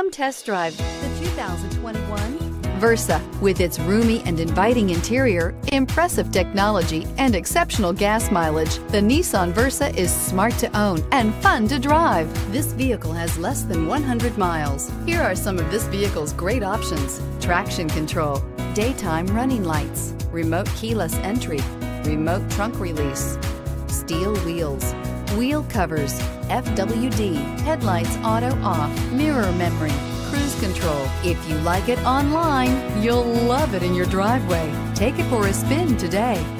Come test drive the 2021 Versa. With its roomy and inviting interior, impressive technology, and exceptional gas mileage, the Nissan Versa is smart to own and fun to drive. This vehicle has less than 100 miles. Here are some of this vehicle's great options: traction control, daytime running lights, remote keyless entry, remote trunk release, steel wheels, wheel covers, FWD, headlights auto off, mirror memory, cruise control. If you like it online, you'll love it in your driveway. Take it for a spin today.